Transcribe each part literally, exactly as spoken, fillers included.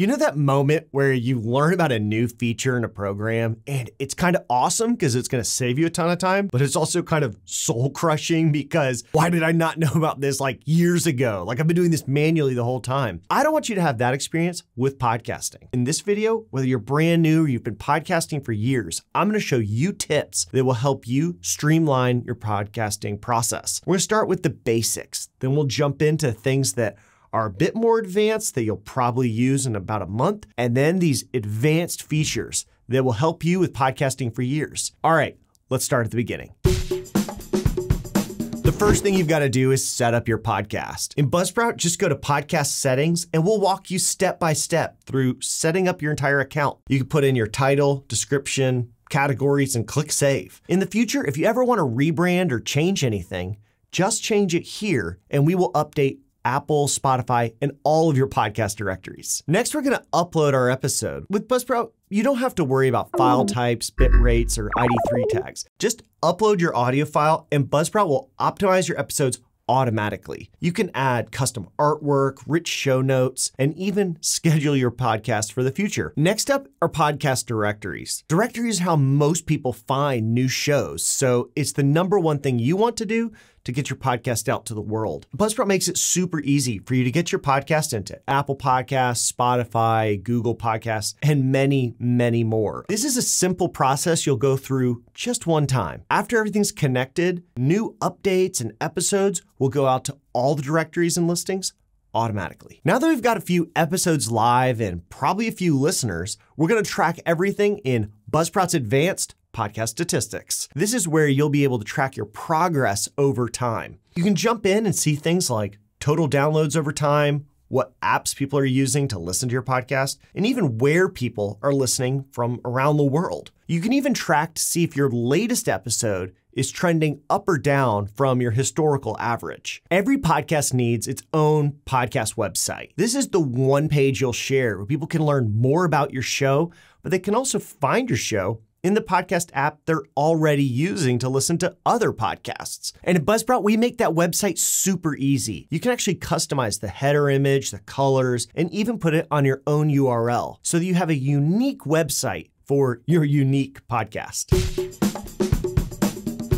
You know that moment where you learn about a new feature in a program and it's kind of awesome because it's going to save you a ton of time, but it's also kind of soul crushing because why did I not know about this like years ago? Like I've been doing this manually the whole time. I don't want you to have that experience with podcasting. In this video, whether you're brand new or you've been podcasting for years, I'm going to show you tips that will help you streamline your podcasting process. We're going to start with the basics, then we'll jump into things that are a bit more advanced that you'll probably use in about a month, and then these advanced features that will help you with podcasting for years. All right, let's start at the beginning. The first thing you've got to do is set up your podcast. In Buzzsprout, just go to podcast settings and we'll walk you step by step through setting up your entire account. You can put in your title, description, categories, and click save. In the future, if you ever want to rebrand or change anything, just change it here and we will update Apple, Spotify, and all of your podcast directories. Next, we're gonna upload our episode. With Buzzsprout, you don't have to worry about file types, bit rates, or I D three tags. Just upload your audio file and Buzzsprout will optimize your episodes automatically. You can add custom artwork, rich show notes, and even schedule your podcast for the future. Next up are podcast directories. Directories are how most people find new shows. So it's the number one thing you want to do to get your podcast out to the world. Buzzsprout makes it super easy for you to get your podcast into Apple Podcasts, Spotify, Google Podcasts, and many, many more. This is a simple process you'll go through just one time. After everything's connected, new updates and episodes will go out to all the directories and listings automatically. Now that we've got a few episodes live and probably a few listeners, we're gonna track everything in Buzzsprout's advanced podcast statistics. This is where you'll be able to track your progress over time. You can jump in and see things like total downloads over time, what apps people are using to listen to your podcast, and even where people are listening from around the world. You can even track to see if your latest episode is trending up or down from your historical average. Every podcast needs its own podcast website. This is the one page you'll share where people can learn more about your show, but they can also find your show in the podcast app they're already using to listen to other podcasts. And at Buzzsprout, we make that website super easy. You can actually customize the header image, the colors, and even put it on your own U R L so that you have a unique website for your unique podcast.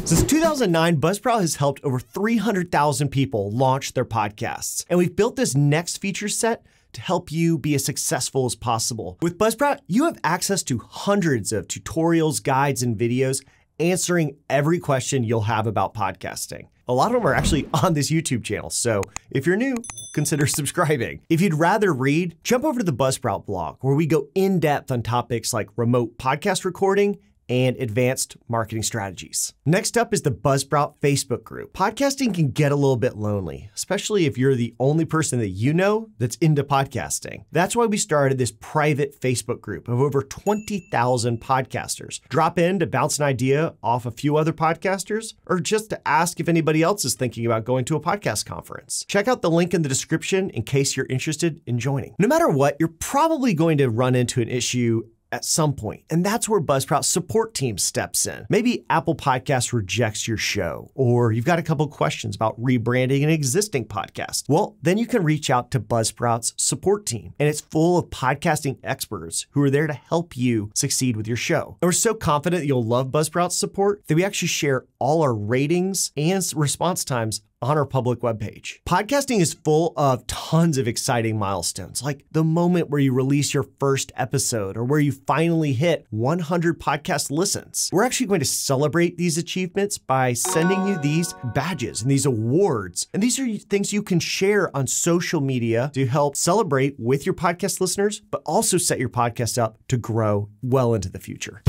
Since two thousand nine, Buzzsprout has helped over three hundred thousand people launch their podcasts. And we've built this next feature set to help you be as successful as possible. With Buzzsprout, you have access to hundreds of tutorials, guides, and videos answering every question you'll have about podcasting. A lot of them are actually on this YouTube channel, so if you're new, consider subscribing. If you'd rather read, jump over to the Buzzsprout blog, where we go in depth on topics like remote podcast recording and advanced marketing strategies. Next up is the Buzzsprout Facebook group. Podcasting can get a little bit lonely, especially if you're the only person that you know that's into podcasting. That's why we started this private Facebook group of over twenty thousand podcasters. Drop in to bounce an idea off a few other podcasters, or just to ask if anybody else is thinking about going to a podcast conference. Check out the link in the description in case you're interested in joining. No matter what, you're probably going to run into an issue at some point, and that's where Buzzsprout's support team steps in. Maybe Apple Podcasts rejects your show, or you've got a couple questions about rebranding an existing podcast. Well, then you can reach out to Buzzsprout's support team, and it's full of podcasting experts who are there to help you succeed with your show. And we're so confident that you'll love Buzzsprout's support that we actually share all our ratings and response times on our public webpage. Podcasting is full of tons of exciting milestones, like the moment where you release your first episode or where you finally hit one hundred podcast listens. We're actually going to celebrate these achievements by sending you these badges and these awards. And these are things you can share on social media to help celebrate with your podcast listeners, but also set your podcast up to grow well into the future.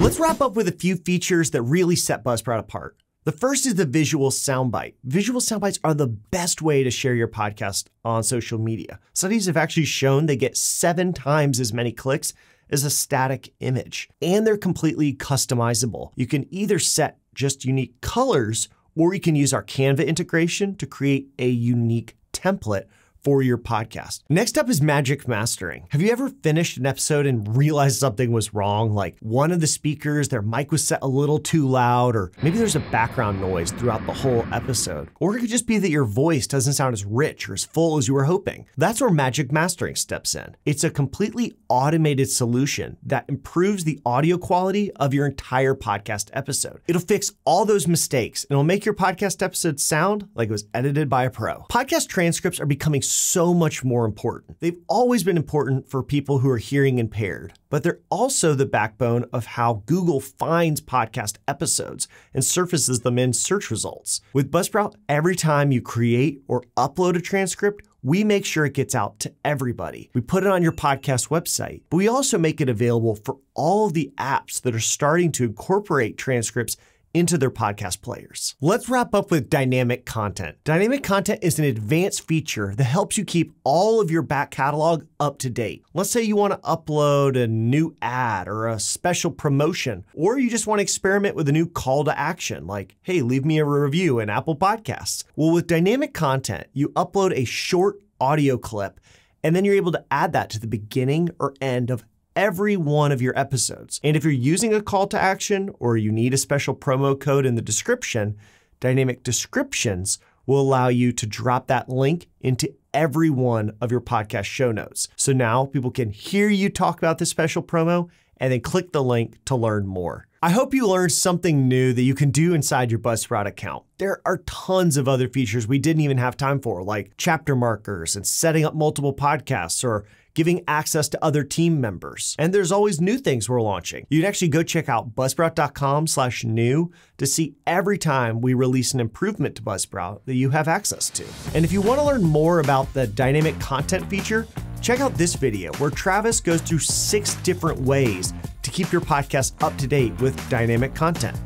Let's wrap up with a few features that really set Buzzsprout apart. The first is the visual soundbite. Visual soundbites are the best way to share your podcast on social media. Studies have actually shown they get seven times as many clicks as a static image, and they're completely customizable. You can either set just unique colors, or you can use our Canva integration to create a unique template for your podcast. Next up is Magic Mastering. Have you ever finished an episode and realized something was wrong? Like one of the speakers, their mic was set a little too loud, or maybe there's a background noise throughout the whole episode. Or it could just be that your voice doesn't sound as rich or as full as you were hoping. That's where Magic Mastering steps in. It's a completely automated solution that improves the audio quality of your entire podcast episode. It'll fix all those mistakes and it'll make your podcast episode sound like it was edited by a pro. Podcast transcripts are becoming so much more important. They've always been important for people who are hearing impaired, but they're also the backbone of how Google finds podcast episodes and surfaces them in search results. With Buzzsprout, every time you create or upload a transcript, we make sure it gets out to everybody. We put it on your podcast website, but we also make it available for all of the apps that are starting to incorporate transcripts into their podcast players. Let's wrap up with dynamic content. Dynamic content is an advanced feature that helps you keep all of your back catalog up to date. Let's say you want to upload a new ad or a special promotion, or you just want to experiment with a new call to action, like, hey, leave me a review in Apple Podcasts. Well, with dynamic content, you upload a short audio clip, and then you're able to add that to the beginning or end of every one of your episodes. And if you're using a call to action or you need a special promo code in the description, dynamic descriptions will allow you to drop that link into every one of your podcast show notes. So now people can hear you talk about this special promo and then click the link to learn more. I hope you learned something new that you can do inside your Buzzsprout account. There are tons of other features we didn't even have time for, like chapter markers and setting up multiple podcasts or giving access to other team members. And there's always new things we're launching. You'd actually go check out buzzsprout dot com slash new to see every time we release an improvement to Buzzsprout that you have access to. And if you want to learn more about the dynamic content feature, check out this video where Travis goes through six different ways to keep your podcast up to date with dynamic content.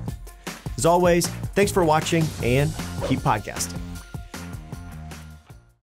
As always, thanks for watching and keep podcasting.